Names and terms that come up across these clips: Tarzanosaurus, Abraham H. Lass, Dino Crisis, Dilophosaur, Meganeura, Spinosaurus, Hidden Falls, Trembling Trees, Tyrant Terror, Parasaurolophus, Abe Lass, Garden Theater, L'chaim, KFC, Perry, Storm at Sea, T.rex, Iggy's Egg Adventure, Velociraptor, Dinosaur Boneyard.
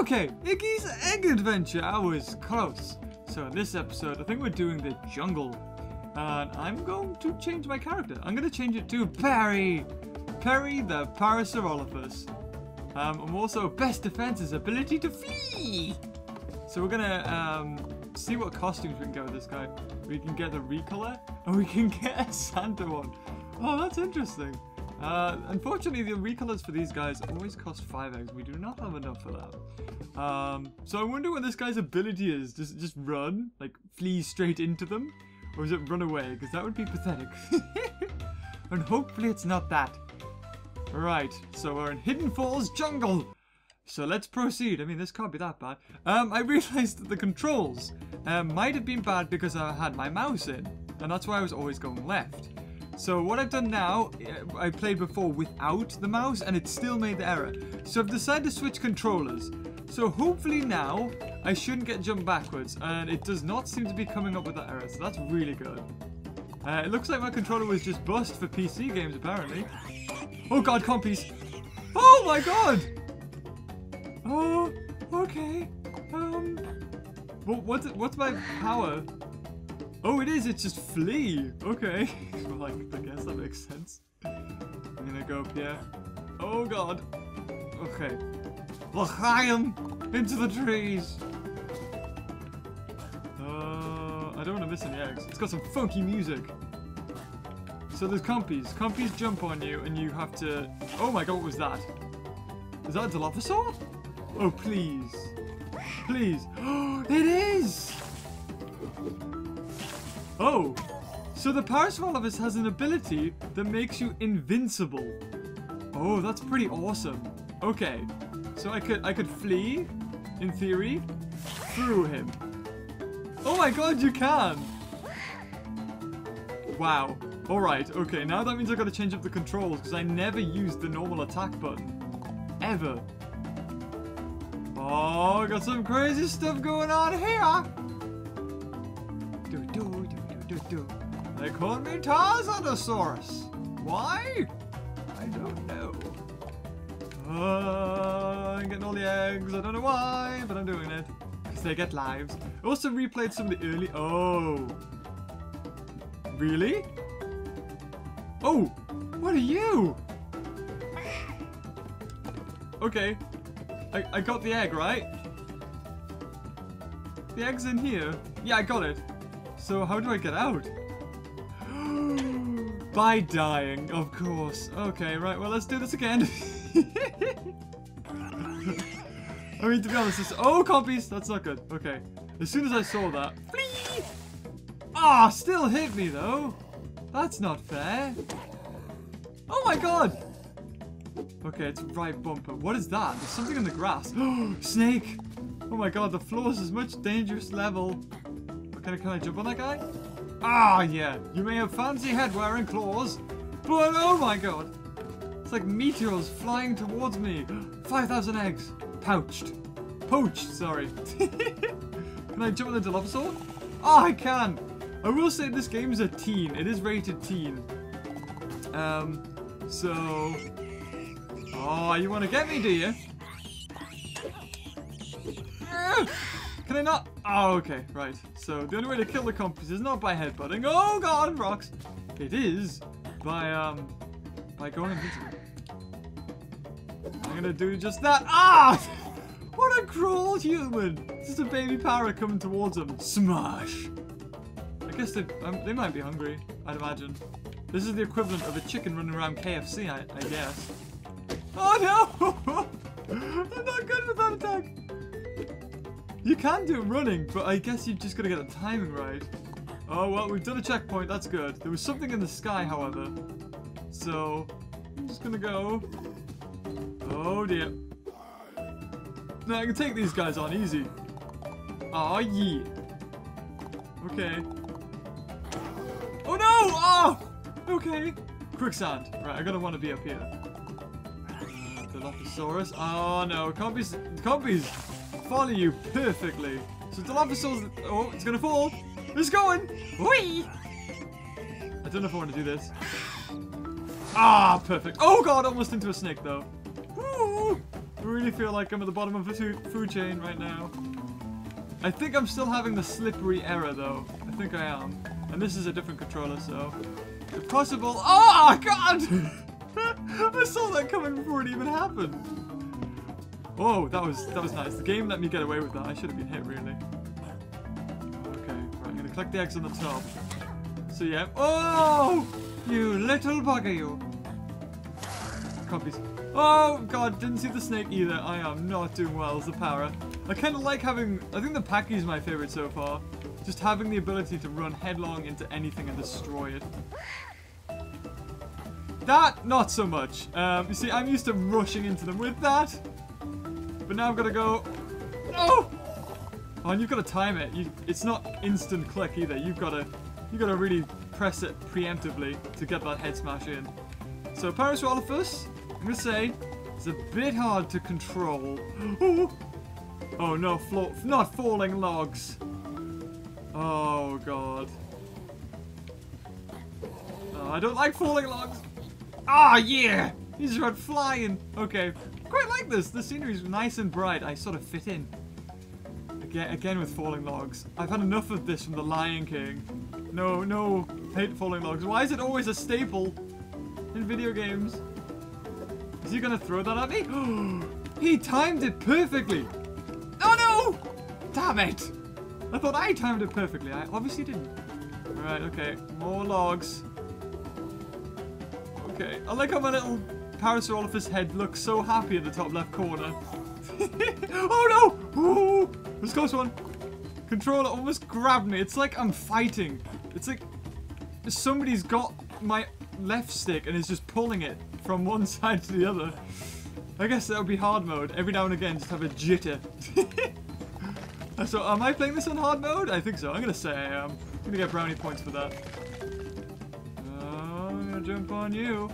Okay, Iggy's Egg Adventure. I was close. So in this episode, I think we're doing the jungle. And I'm going to change my character. I'm going to change it to Perry. Perry the Parasaurolophus. I'm also best defense is ability to flee. So we're going to see what costumes we can get with this guy. We can get the recolor and we can get a Santa one. Oh, that's interesting. Unfortunately, the recolors for these guys always cost 5 eggs. We do not have enough for that. So I wonder what this guy's ability is. Does it just run? Like, flee straight into them? Or is it run away? Because that would be pathetic. And hopefully it's not that. Right, so we're in Hidden Falls jungle. So let's proceed. I mean, this can't be that bad. I realized that the controls might have been bad because I had my mouse in. And that's why I was always going left. So what I've done now, I played before without the mouse and it still made the error. So I've decided to switch controllers. So hopefully now, I shouldn't get jumped backwards. And it does not seem to be coming up with that error, so that's really good. It looks like my controller was just bust for PC games apparently. Oh god, compies! Oh my god! Oh, okay. Well, what's my power? Oh, it is. It's just flee. Okay. Well, I guess that makes sense. I'm gonna go up here. Oh god. Okay. L'chaim! Into the trees. I don't want to miss any eggs. It's got some funky music. So there's compies. Compies jump on you, and you have to. Oh my god, what was that? Is that a Dilophosaur? Oh please, please. Oh, it is. Oh, so the Parasaurolophus has an ability that makes you invincible. Oh, that's pretty awesome. Okay, so I could flee, in theory, through him. Oh my god, you can! Wow. All right. Okay, now that means I've got to change up the controls because I never used the normal attack button, ever. Oh, got some crazy stuff going on here. Do do. They call me Tarzanosaurus. Why? I don't know. I'm getting all the eggs. I don't know why, but I'm doing it. Because they get lives. I also replayed some of the early... Oh. Really? Oh. What are you? Okay. I got the egg, right? The egg's in here. Yeah, I got it. So how do I get out? By dying, of course. Okay, right, well, let's do this again. I mean, to be honest, this... Oh, copies! That's not good. Okay. As soon as I saw that... Flee! Ah, still hit me, though. That's not fair. Oh, my God! Okay, it's right bumper. What is that? There's something in the grass. Oh, snake! Oh, my God, the floor's is much dangerous level. Can I jump on that guy? Ah, yeah. You may have fancy headwear and claws, but oh my god. It's like meteors flying towards me. 5,000 eggs. Poached, sorry. Can I jump on the Dilophosaur? Ah, I can. I will say this game is a teen. It is rated teen. So... Oh, you want to get me, do you? Can I not? Oh, okay, right. So the only way to kill the compass is not by headbutting. Oh god, rocks! It is by going invincible. I'm gonna do just that. Ah! What a cruel human! It's just a baby para coming towards him. Smash! I guess they might be hungry. I'd imagine. This is the equivalent of a chicken running around KFC, I guess. Oh no! I'm not good with that attack. You can do running, but I guess you've just got to get the timing right. Oh, well, we've done a checkpoint. That's good. There was something in the sky, however. So, I'm just going to go. Oh, dear. Now, I can take these guys on easy. Aw, yeah. Okay. Oh, no! Oh! Okay. Quicksand. Right, I got to want to be up here. The Dilophosaurus. Oh, no. Compies. Follow you perfectly. So Dilophosaur's... Oh, it's gonna fall. It's going. Whee! I don't know if I want to do this. Ah, perfect. Oh god, almost into a snake though. Woo! I really feel like I'm at the bottom of the food chain right now. I think I'm still having the slippery error though. I think I am. And this is a different controller, so... If possible... Oh, God! I saw that coming before it even happened. Whoa, that was nice. The game let me get away with that. I should have been hit, really. Okay, right. I'm going to collect the eggs on the top. So, yeah. Oh! You little bugger, you. Copies. Oh, God, didn't see the snake either. I am not doing well as a para. I kind of like having... I think the Pachy's my favorite so far. Just having the ability to run headlong into anything and destroy it. That, not so much. You see, I'm used to rushing into them with that. But now I've got to go... No! Oh, and you've got to time it. It's not instant click either. You've got to really press it preemptively to get that head smash in. So, Parasaurolophus, I'm going to say, it's a bit hard to control. Oh no, not falling logs. Oh God. Oh, I don't like falling logs. Ah, yeah! He just went flying. Okay, quite like this. The scenery is nice and bright. I sort of fit in. Again with falling logs. I've had enough of this from The Lion King. No, hate falling logs. Why is it always a staple in video games? Is he gonna throw that at me? He timed it perfectly. Oh no! Damn it! I thought I timed it perfectly. I obviously didn't. Alright, okay. More logs. Okay. I like how my little Parasaurolophus head looks so happy in the top left corner. Oh no! Ooh! This close one. Controller almost grabbed me. It's like I'm fighting. It's like somebody's got my left stick and is just pulling it from one side to the other. I guess that would be hard mode. Every now and again, just have a jitter. So, am I playing this on hard mode? I think so. I'm going to say I am. I'm going to get brownie points for that. Oh, I'm going to jump on you.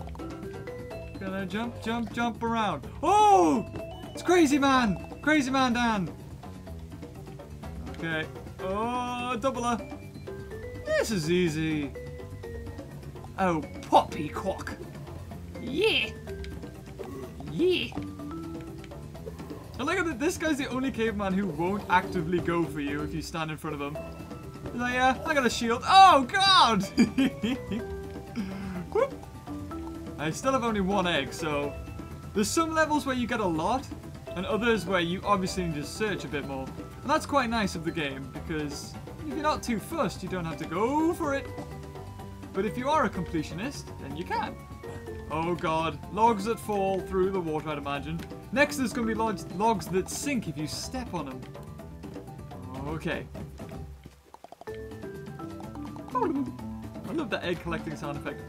Gonna jump around. Oh! It's Crazy Man! Crazy Man Dan! Okay. Oh, doubler. This is easy. Oh, poppycock. Yeah! Yeah. I like that this guy's the only caveman who won't actively go for you if you stand in front of him. He's like, yeah, I got a shield. Oh, God! Whoop. I still have only one egg, so... There's some levels where you get a lot, and others where you obviously need to search a bit more. And that's quite nice of the game, because if you're not too fussed, you don't have to go for it. But if you are a completionist, then you can. Oh God, logs that fall through the water, I'd imagine. Next there's going to be logs that sink if you step on them. Okay. I love that egg collecting sound effect.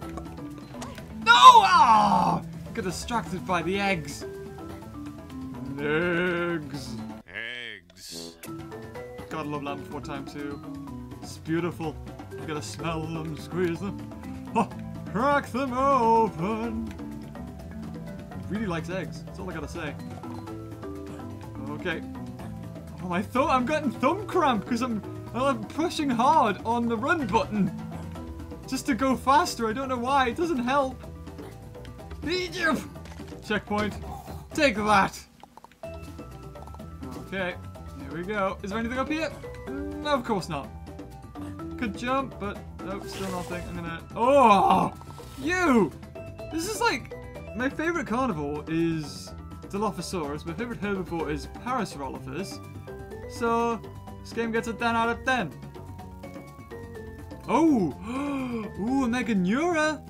No! Ah! Got distracted by the eggs. Eggs. Eggs. Gotta love that before time too. It's beautiful. You gotta smell them, squeeze them. Oh. Crack them open! Really likes eggs. That's all I gotta say. Okay. Oh, I thought I'm getting thumb cramp because I'm pushing hard on the run button. Just to go faster. I don't know why. It doesn't help. Egypt! Checkpoint. Take that! Okay. Here we go. Is there anything up here? No, of course not. Could jump, but nope, still nothing. I'm gonna... Oh! You! This is like... My favourite carnivore is Dilophosaurus. My favourite herbivore is Parasaurolophus. So, this game gets a 10 out of 10. Oh! Ooh, a Meganeura!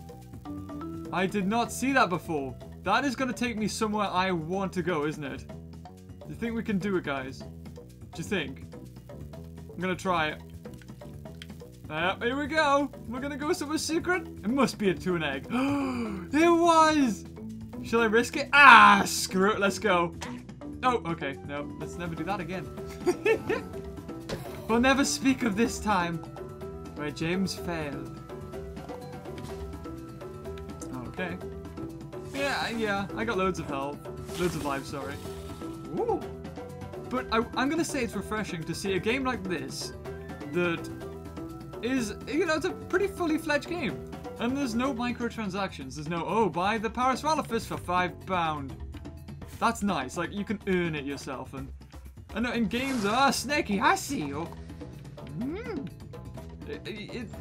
I did not see that before. That is gonna take me somewhere I want to go, isn't it? Do you think we can do it, guys? Do you think? I'm gonna try it. Here we go. We're gonna go somewhere secret. It must be a 2 and egg. It was. Shall I risk it? Ah, screw it. Let's go. Oh, okay. No, let's never do that again. We'll never speak of this time where James failed. Okay. Yeah. I got loads of health. Loads of life, sorry. Ooh. But I'm gonna say it's refreshing to see a game like this that is, you know, it's a pretty fully fledged game. And there's no microtransactions. There's no, oh, buy the Parasaurolophus for £5. That's nice. Like, you can earn it yourself. And I know in games, Snakey, I see you. Mm.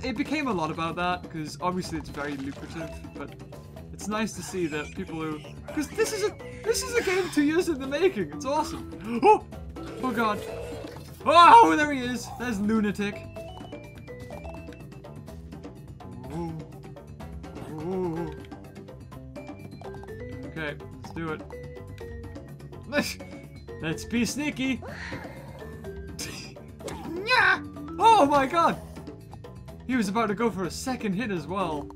It became a lot about that, because obviously it's very lucrative, but it's nice to see that people who... Because this is a game 2 years in the making. It's awesome. Oh! Oh, God. Oh, there he is. There's Lunatic. Oh. Oh. Okay, let's do it. Let's be sneaky. Yeah! Oh, my God. He was about to go for a second hit as well.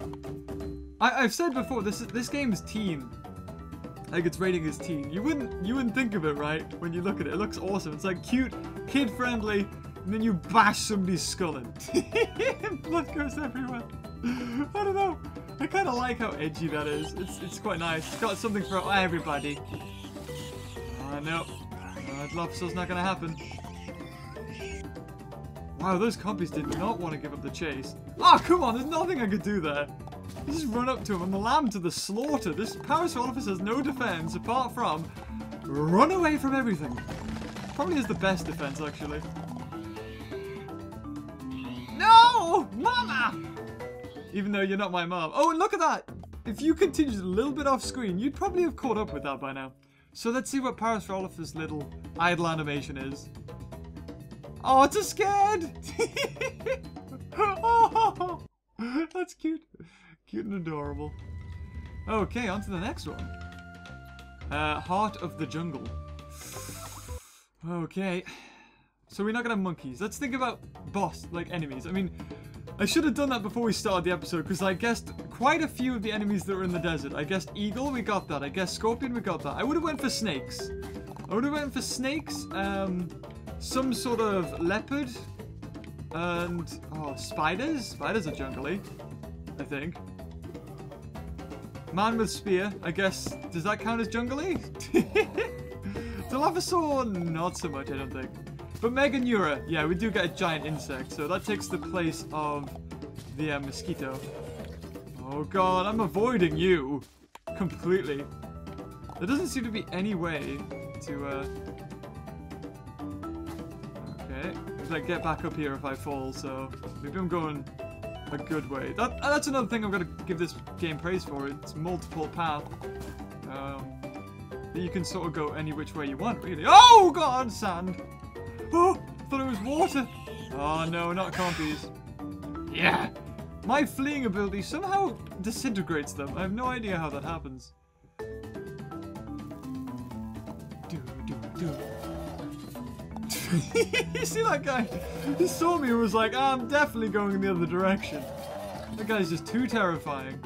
I've said before, this game is teen. Like, its rating is teen. You wouldn't think of it, right? When you look at it, it looks awesome. It's like cute, kid-friendly, and then you bash somebody's skull in. Blood goes everywhere. I don't know. I kind of like how edgy that is. It's quite nice. It's got something for everybody. No. Dilophosaur's not gonna happen. Wow, those copies did not want to give up the chase. Oh, come on. There's nothing I could do there. You just run up to him and the lamb to the slaughter. This Parasaurolophus has no defense apart from run away from everything. Probably is the best defense, actually. No! Mama! Even though you're not my mom. Oh, and look at that! If you continued a little bit off screen, you'd probably have caught up with that by now. So let's see what Parasaurolophus' little idle animation is. Oh, it's a scared! Oh, that's cute. Cute and adorable. Okay, on to the next one. Heart of the Jungle. Okay. So we're not gonna have monkeys. Let's think about boss, like enemies. I mean, I should have done that before we started the episode, because I guessed quite a few of the enemies that were in the desert. I guessed eagle, we got that. I guessed scorpion, we got that. I would have went for snakes. Some sort of leopard. And, oh, spiders? Spiders are jungly, I think. Man with spear, I guess. Does that count as jungly? Dilophosaur, not so much, I don't think. But Meganeura, yeah, we do get a giant insect, so that takes the place of the mosquito. Oh God, I'm avoiding you completely. There doesn't seem to be any way to, Okay, like get back up here if I fall, so maybe I'm going a good way. That's another thing I'm gonna give this game praise for. It's multiple path. You can sort of go any which way you want, really. Oh God, sand! Oh, I thought it was water. Oh no, not compies. Yeah, my fleeing ability somehow disintegrates them. I have no idea how that happens. You see that guy? He saw me and was like, I'm definitely going in the other direction. That guy's just too terrifying.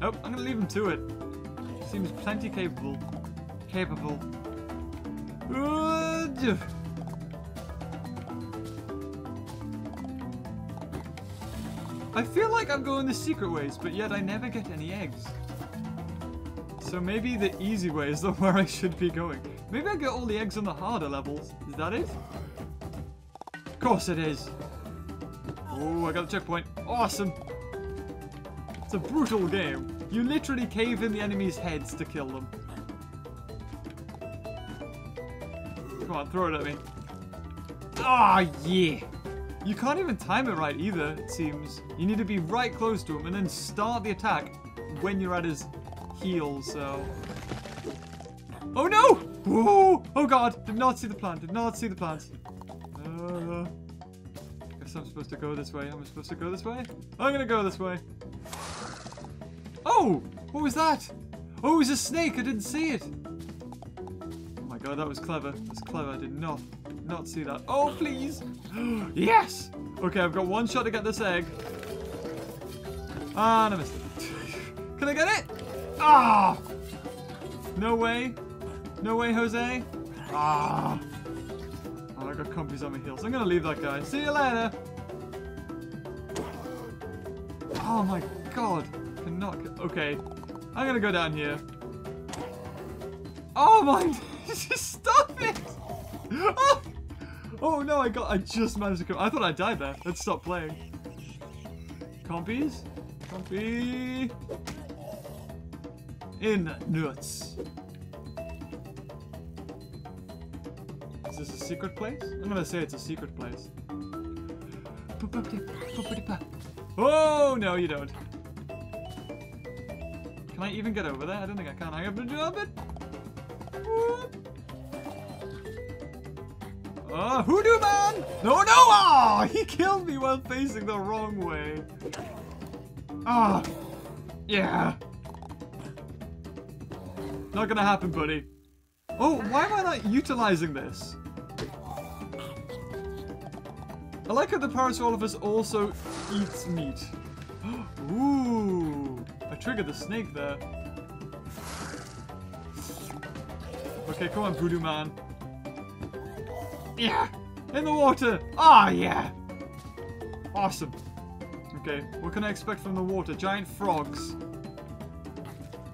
Nope, I'm gonna leave him to it. Seems plenty capable. I feel like I'm going the secret ways, but yet I never get any eggs. So maybe the easy way is not where I should be going. Maybe I get all the eggs on the harder levels. Is that it? Of course it is. Oh, I got the checkpoint. Awesome. It's a brutal game. You literally cave in the enemy's heads to kill them. Come on, throw it at me. Ah, oh, yeah. You can't even time it right either, it seems. You need to be right close to him and then start the attack when you're at his heels, so... Oh, no! Whoa! Oh, God. Did not see the plant. Guess I'm supposed to go this way. I'm gonna go this way. Oh! What was that? Oh, it was a snake. I didn't see it. God, that was clever. I did not see that. Oh, please. Yes. Okay, I've got one shot to get this egg. And I missed it. Can I get it? Ah! Oh! No way. No way, Jose. Ah! Oh, I got compies on my heels. I'm gonna leave that guy. See you later. Oh my God. Okay. I'm gonna go down here. Oh my. Just stop it! Oh! Oh no, I just managed to come. I thought I died there. Let's stop playing. Compies? Compy! in nuts. Is this a secret place? I'm gonna say it's a secret place. Oh, no, you don't. Can I even get over there? I don't think I can. I have to jump it. Oh, hoodoo man! No, no! Oh, he killed me while facing the wrong way. Ah, oh, yeah. Not gonna happen, buddy. Oh, why am I not utilizing this? I like how the Parasaurolophus also eats meat. Ooh, I triggered the snake there. Okay, come on, voodoo man. Yeah, in the water. Ah, yeah. Awesome. Okay, what can I expect from the water? Giant frogs.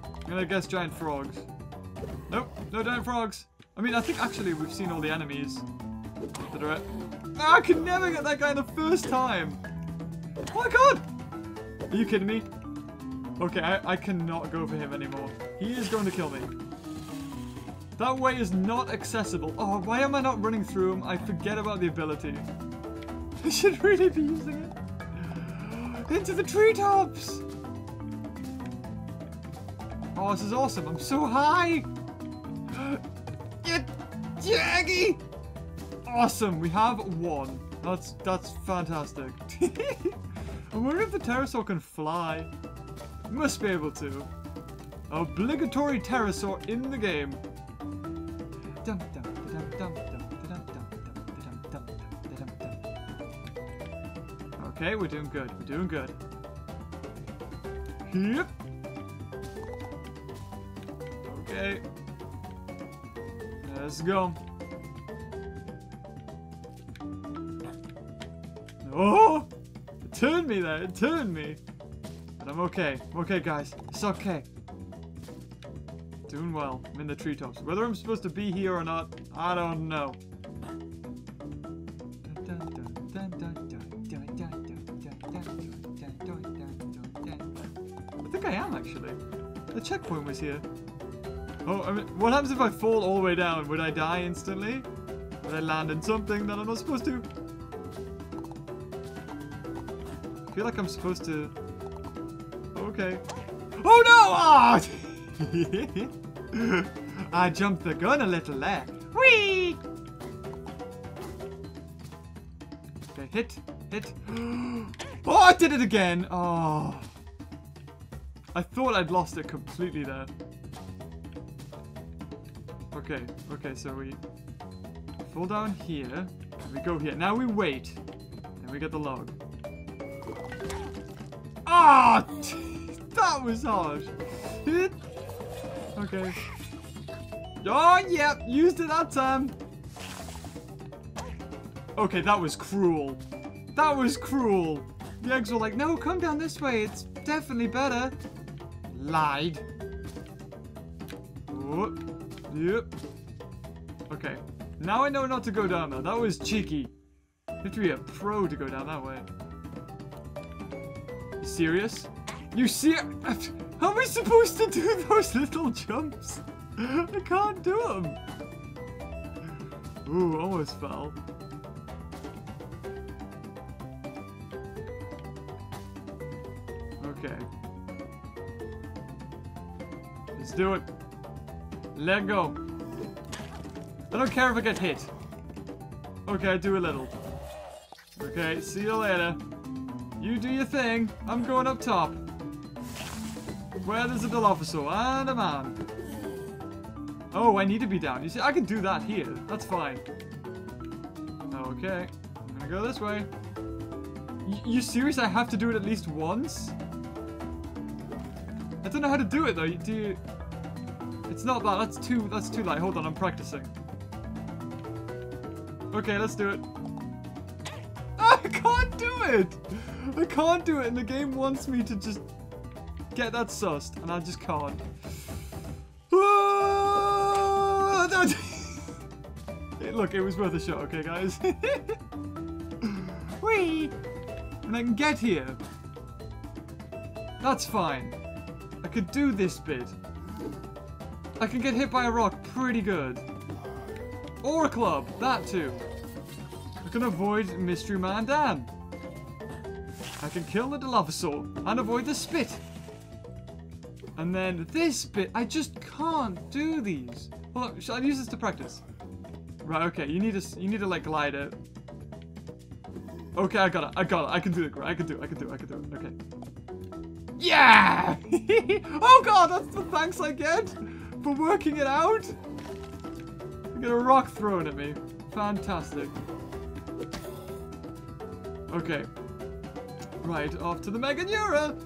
I'm gonna guess giant frogs. Nope, no giant frogs. I mean, I think actually we've seen all the enemies that are at... Ah, I could never get that guy the first time. Oh my god! Are you kidding me? Okay, I cannot go for him anymore. He is going to kill me. That way is not accessible. Oh, why am I not running through him? I forget about the ability. I should really be using it. Into the treetops! Oh, this is awesome. I'm so high! Jaggy! Awesome, we have one. That's fantastic. I wonder if the pterosaur can fly. Must be able to. Obligatory pterosaur in the game. Okay, we're doing good. We're doing good. Yep. Okay. Let's go. Oh! It turned me there. It turned me. But I'm okay. I'm okay, guys. It's okay. Doing well. I'm in the treetops. Whether I'm supposed to be here or not, I don't know. I think I am, actually. The checkpoint was here. Oh, I mean, what happens if I fall all the way down? Would I die instantly? Would I land in something that I'm not supposed to? I feel like I'm supposed to... Okay. Oh, no! Ah! Oh! I jumped the gun a little there. Whee! Okay, hit, hit. Oh, I did it again. Oh, I thought I'd lost it completely there. Okay, okay, so we fall down here. And we go here. Now we wait. And we get the log. Ah, oh, that was hard. Hit. Okay. Oh, yeah. Used it that time. Okay, that was cruel. That was cruel. The eggs were like, no, come down this way. It's definitely better. Lied. Oh, yep. Okay. Now I know not to go down there. That was cheeky. You have to be a pro to go down that way. You serious? You serious? How am I supposed to do those little jumps? I can't do them. Ooh, almost fell. Okay. Let's do it. Let go. I don't care if I get hit. Okay, I do a little. Okay, see you later. You do your thing. I'm going up top. Where there's a Dilophosaur and a man. Oh, I need to be down. You see, I can do that here. That's fine. Okay. I'm gonna go this way. You serious? I have to do it at least once? I don't know how to do it, though. Do you... It's not that. That's too light. Hold on, I'm practicing. Okay, let's do it. I can't do it! I can't do it, and the game wants me to just... get that sussed, and I just can't. Look, it was worth a shot, okay, guys? Whee! And I can get here. That's fine. I could do this bit. I can get hit by a rock pretty good. Or a club, that too. I can avoid Mystery Man Dan. I can kill the Dilophosaur and avoid the spit. And then this bit, I just can't do these. Hold on, shall I use this to practice? Right, okay, you need to like glide it. Okay, I got it. I can do it. Okay. Yeah! Oh god, that's the thanks I get for working it out. I get a rock thrown at me. Fantastic. Okay. Right, off to the Meganeura.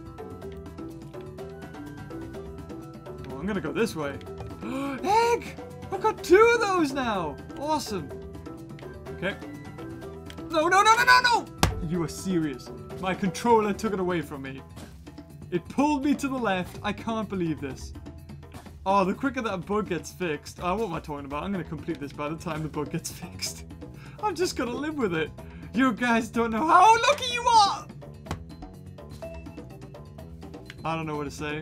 Oh, I'm gonna go this way. Egg! I've got two of those now! Awesome. Okay. No! You are serious. My controller took it away from me. It pulled me to the left. I can't believe this. Oh, the quicker that bug gets fixed. Oh, what am I talking about? I'm gonna complete this by the time the bug gets fixed. I'm just gonna live with it. You guys don't know how lucky you are! I don't know what to say.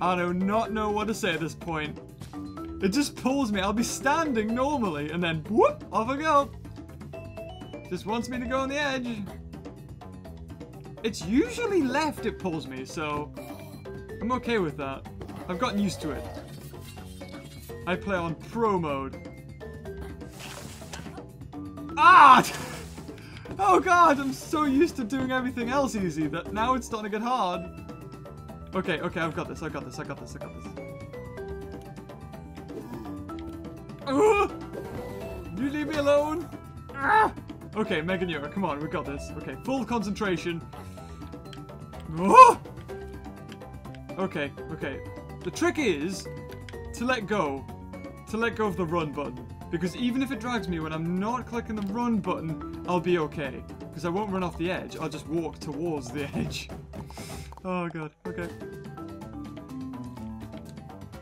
I do not know what to say at this point. It just pulls me. I'll be standing normally, and then, whoop, off I go. Just wants me to go on the edge. It's usually left it pulls me, so I'm okay with that. I've gotten used to it. I play on pro mode. Ah! Oh god, I'm so used to doing everything else easy that now it's starting to get hard. Okay, I've got this. You leave me alone. Okay, Meganeura, come on, we got this. Okay, full concentration. Okay. The trick is to let go of the run button. Because even if it drags me when I'm not clicking the run button, I'll be okay. Because I won't run off the edge, I'll just walk towards the edge. Oh god, okay.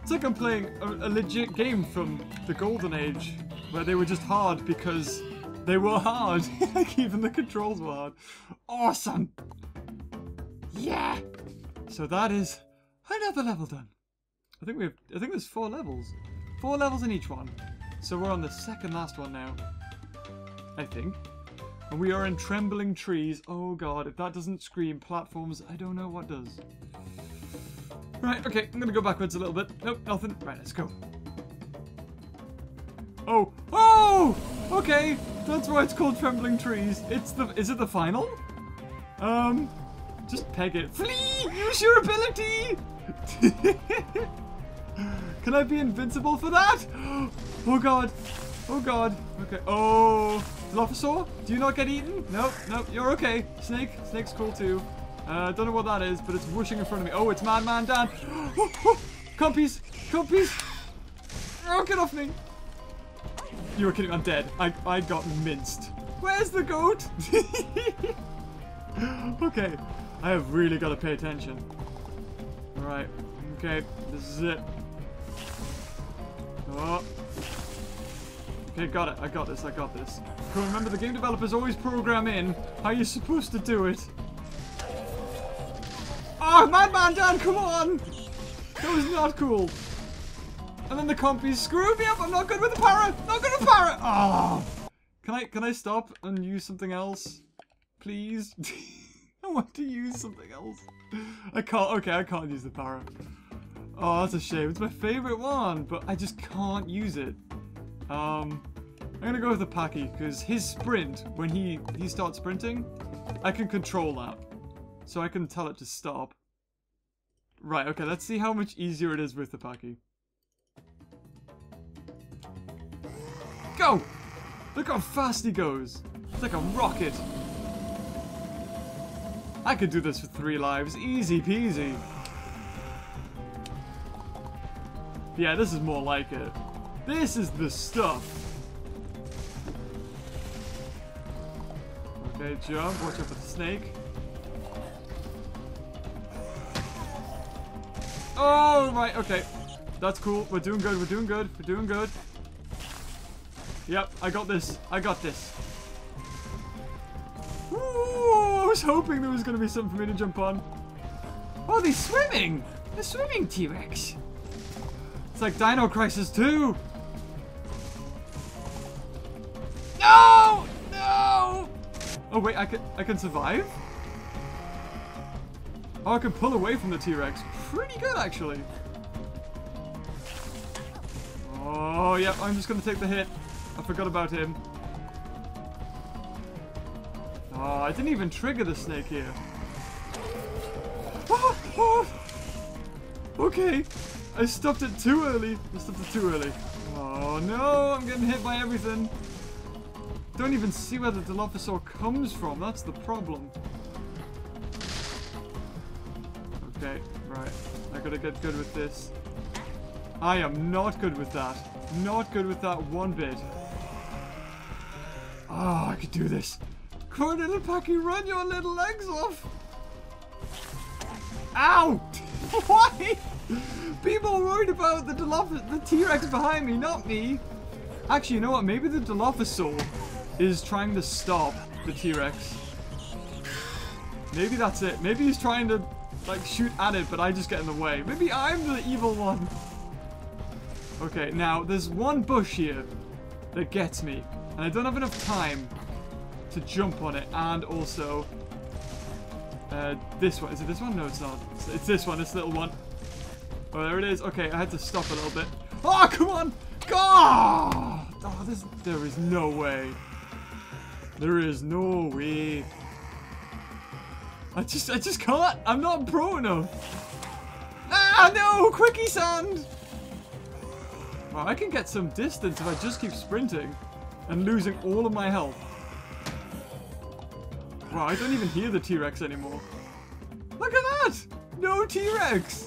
It's like I'm playing a legit game from the golden age, where they were just hard because they were hard. Like even the controls were hard. Awesome! Yeah! So that is another level done. I think there's 4 levels. 4 levels in each one. So we're on the second last one now, I think. And we are in Trembling Trees. Oh god, if that doesn't scream platforms, I don't know what does. Right, okay, I'm gonna go backwards a little bit. Nope, nothing. Right, let's go. Oh, oh! Okay, that's why it's called Trembling Trees. Is it the final? Just peg it. Flee! Use your ability! Can I be invincible for that? Oh god. Okay, oh. Dilophosaur, do you not get eaten? Nope, you're okay. Snake's cool too. Don't know what that is, but it's whooshing in front of me. Oh, it's Man Dan. Compies. Oh, get off me. You were kidding, I'm dead. I got minced. Where's the goat? Okay, I have really got to pay attention. Alright, okay, this is it. Oh. Okay, got it, I got this. Cool, remember the game developers always program in how you're supposed to do it. Oh, Madman Dan, come on! That was not cool. And then the compies screw me up. I'm not good with the para. Oh, can I stop and use something else, please? I want to use something else. I can't. Okay, I can't use the para. Oh, that's a shame. It's my favorite one, but I just can't use it. I'm gonna go with the Packy because his sprint, when he starts sprinting, I can control that, so I can tell it to stop. Right. Okay. Let's see how much easier it is with the Packy. Go! Look how fast he goes. It's like a rocket. I could do this for 3 lives. Easy peasy. Yeah, this is more like it. This is the stuff. Okay, jump. Watch out for the snake. Oh, right. Okay. That's cool. We're doing good. Yep, I got this. Ooh, I was hoping there was going to be something for me to jump on. Oh, they're swimming! They're swimming, T-Rex. It's like Dino Crisis 2! No! No! Oh wait, I can survive? Oh, I can pull away from the T-Rex. Pretty good, actually. Oh, yeah, I'm just gonna take the hit. I forgot about him. Oh, I didn't even trigger the snake here. Oh, oh. Okay, I stopped it too early. Oh no, I'm getting hit by everything. Don't even see where the Dilophosaur comes from, that's the problem. Okay, right, I gotta get good with this. I am not good with that. Not good with that one bit. Oh, I could do this. Come on, little Packy, run your little legs off. Ow! Why? People are worried about the T-Rex behind me, not me. Actually, you know what? Maybe the Dilophosaur is trying to stop the T-Rex. Maybe that's it. Maybe he's trying to, like, shoot at it, but I just get in the way. Maybe I'm the evil one. Okay, now, there's one bush here that gets me, and I don't have enough time to jump on it, and also... this one. Is it this one? No, it's not. It's this one. This little one. Oh, there it is. Okay, I had to stop a little bit. Oh, come on! Go! Oh, this, there is no way. There is no way. I just can't. I'm not pro enough. Ah, no! Quickie sand! Wow, I can get some distance if I just keep sprinting and losing all of my health. Wow, I don't even hear the T-Rex anymore. Look at that! No T-Rex!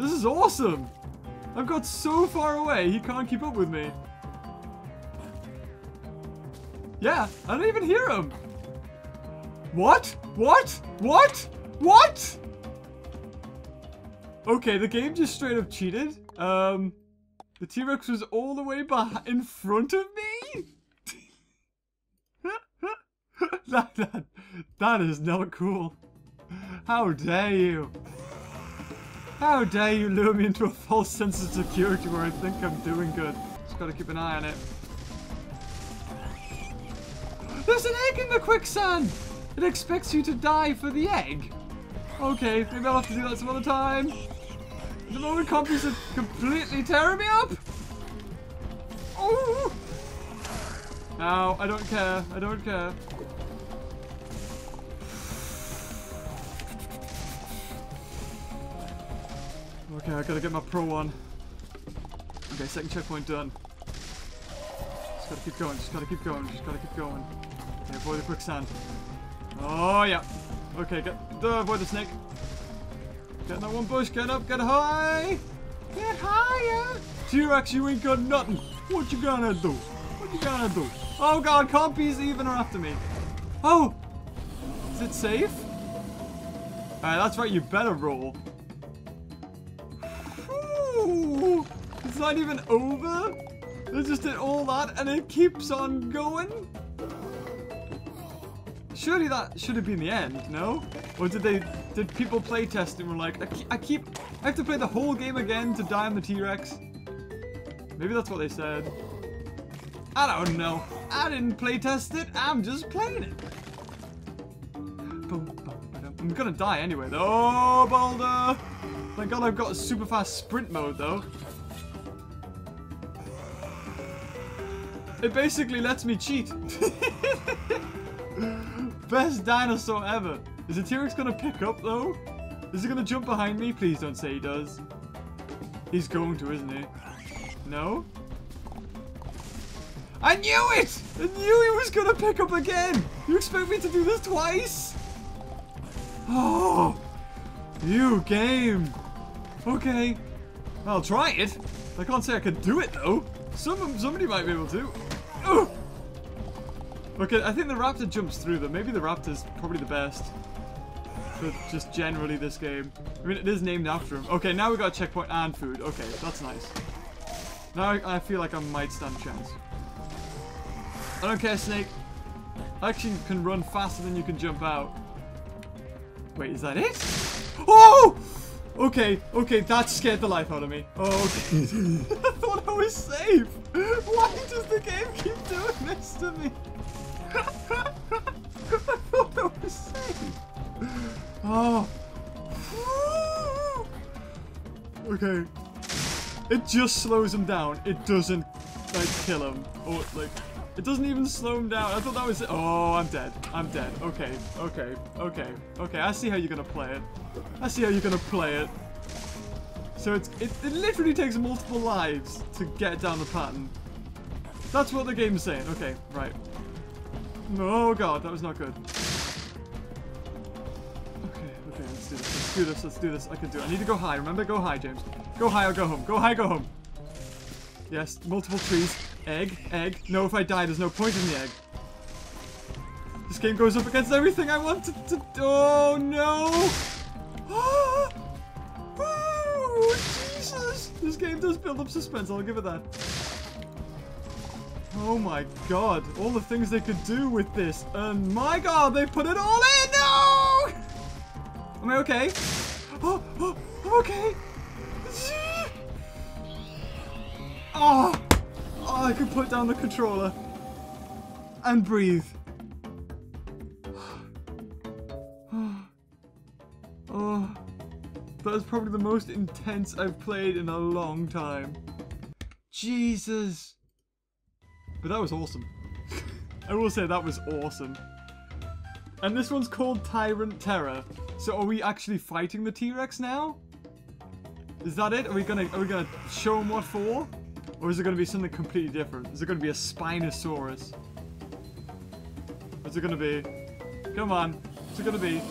This is awesome! I've got so far away, he can't keep up with me. Yeah, I don't even hear him! What? What? What? What? Okay, the game just straight up cheated. The T-Rex was all the way in front of me? That is not cool. How dare you? How dare you lure me into a false sense of security where I think I'm doing good. Just gotta keep an eye on it. There's an egg in the quicksand! It expects you to die for the egg. Okay, maybe I'll have to do that some other time. The moment copies are completely tearing me up. Oh! No, I don't care. I don't care. Okay, I gotta get my pro on. Okay, second checkpoint done. Just gotta keep going, just gotta keep going, just gotta keep going. Okay, avoid the quicksand. Oh, yeah. Okay, avoid the snake. Get in that one bush, get up, get high! Get higher! T-Rex, you ain't got nothing. What you gonna do? What you gonna do? Oh god, compies even are after me. Oh! Is it safe? Alright, that's right, you better roll. Ooh, it's not even over. They just did all that and it keeps on going. Surely that should have been the end, no? Or did people play test and were like, I have to play the whole game again to die on the T-Rex? Maybe that's what they said. I don't know. I didn't play test it. I'm just playing it. I'm gonna die anyway though. Oh, Boulder. Thank god I've got a super fast sprint mode though. It basically lets me cheat. Best dinosaur ever. Is the T-Rex gonna pick up though? Is he gonna jump behind me? Please don't say he does. He's going to, isn't he? No? I knew it! I knew he was gonna pick up again! You expect me to do this twice? Oh! You game! Okay. I'll try it. I can't say I can do it though. Somebody might be able to. Oh! Okay, I think the raptor jumps through them. Maybe the raptor's probably the best. But just generally this game. I mean, it is named after him. Okay, now we got a checkpoint and food. Okay, that's nice. Now I feel like I might stand a chance. I don't care, Snake. I actually can run faster than you can jump out. Wait, is that it? Oh! Okay, that scared the life out of me. Oh, okay. I thought I was safe. Why does the game keep doing this to me? I thought I was safe. Oh. Okay. It just slows him down. It doesn't, like, kill him. Or, like, it doesn't even slow him down. I thought that was it. Oh, I'm dead. I'm dead. Okay. I see how you're gonna play it. So it literally takes multiple lives to get down the pattern. That's what the game's saying. Okay, right. Oh god, that was not good. Okay, let's do this. I can do it. I need to go high. Remember, go high, James. Go high or go home. Go high, go home. Yes, multiple trees. Egg. No, if I die, there's no point in the egg. This game goes up against everything I want to oh, no! Oh, Jesus! This game does build up suspense, I'll give it that. Oh my god, all the things they could do with this. And my god, they put it all in! No! Am I okay? Oh, I'm okay! Oh, I could put down the controller and breathe. Oh, that was probably the most intense I've played in a long time. Jesus. But that was awesome. I will say that was awesome. And this one's called Tyrant Terror. So are we actually fighting the T-Rex now? Is that it? Are we gonna show him what for? Or is it going to be something completely different? Is it going to be a Spinosaurus? What's it going to be? Come on. What's it going to be?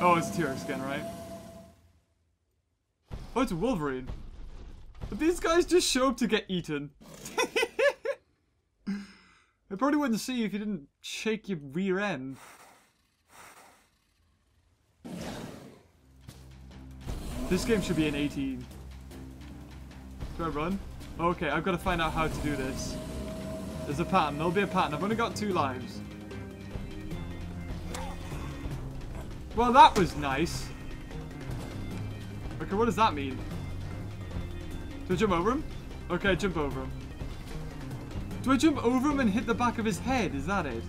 Oh, it's T-Rex again, right? Oh, it's Wolverine. But these guys just show up to get eaten. They probably wouldn't see you if you didn't shake your rear end. This game should be an 18. Do I run? Okay, I've got to find out how to do this. There's a pattern. There'll be a pattern. I've only got 2 lives. Well, that was nice. Okay, what does that mean? Do I jump over him? Okay, I jump over him. Do I jump over him and hit the back of his head? Is that it?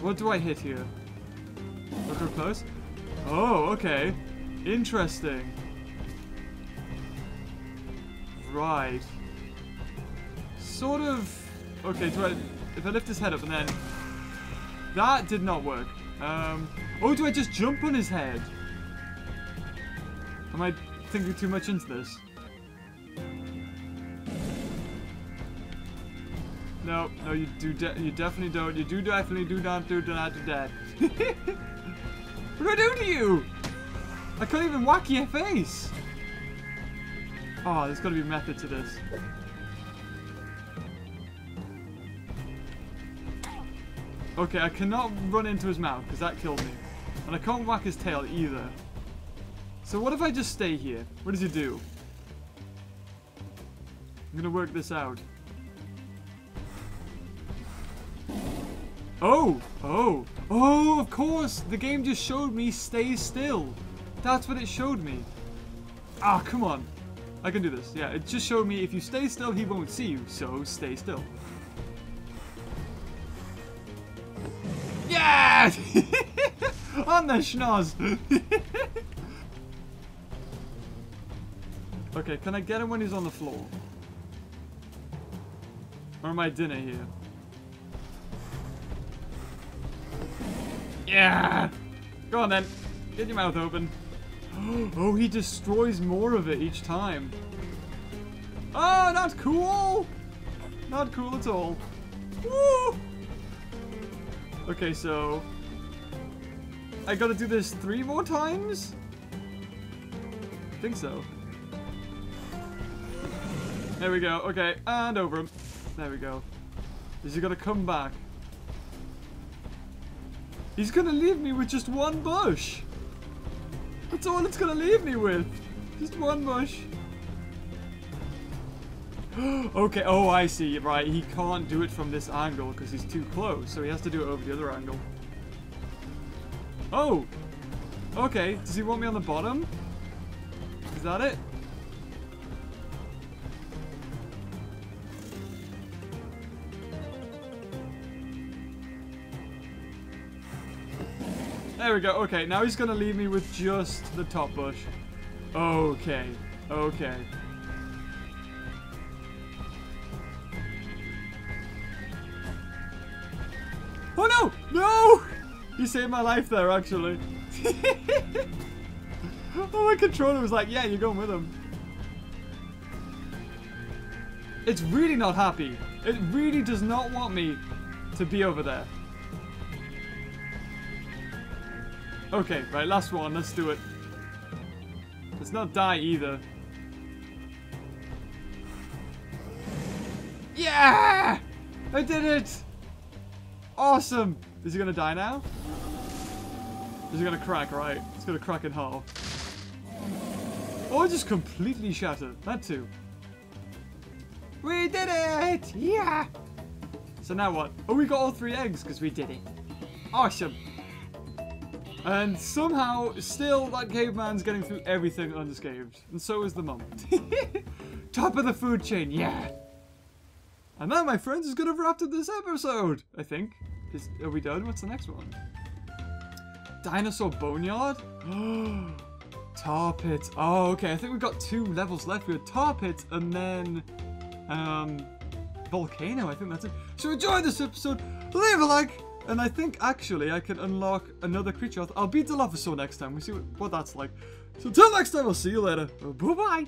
What do I hit here? Look real close. Oh, okay. Interesting. Right. Sort of. Okay, if I lift his head up and then. That did not work. Oh, do I just jump on his head? Am I thinking too much into this? No, you definitely do not do that. What do I do to you? I can't even whack your face. Oh, there's got to be a method to this. Okay, I cannot run into his mouth because that killed me. And I can't whack his tail either. So what if I just stay here? What does he do? I'm going to work this out. Oh, of course. The game just showed me stay still. That's what it showed me. Ah, come on. I can do this. Yeah, it just showed me if you stay still, he won't see you, so stay still. Yeah! On the schnoz! Okay, can I get him when he's on the floor? Or am I dinner here? Yeah! Go on then. Get your mouth open. Oh, he destroys more of it each time. Oh, not cool! Not cool at all. Woo! Okay, so I gotta do this 3 more times? I think so. There we go. Okay, and over him. There we go. Is he gonna come back? He's gonna leave me with just 1 bush! That's all it's gonna leave me with. Just 1 bush. Okay, oh, I see. Right, he can't do it from this angle because he's too close, so he has to do it over the other angle. Oh! Okay, does he want me on the bottom? Is that it? There we go. Okay, now he's going to leave me with just the top bush. Okay. Okay. Oh no! No! You saved my life there, actually. Oh, my controller was like, yeah, you're going with him. It's really not happy. It really does not want me to be over there. Okay, right, last one. Let's do it. Let's not die either. Yeah! I did it! Awesome! Is he gonna die now? Is he gonna crack, right? It's gonna crack in half. Or just completely shatter. That too. We did it! Yeah! So now what? Oh, we got all three eggs because we did it. Awesome! And somehow, still, that caveman's getting through everything unscathed. And so is the mum. Top of the food chain, yeah! And that, my friends, is going to have wrapped up this episode, I think. Are we done? What's the next one? Dinosaur Boneyard? Tar Pit. Oh, okay. I think we've got two levels left. We have Tar Pit and then Volcano. I think that's it. So enjoy this episode. Leave a like. And I think, actually, I can unlock another creature. I'll be Dilophosaur next time. We'll see what that's like. So until next time, I'll see you later. Bye-bye.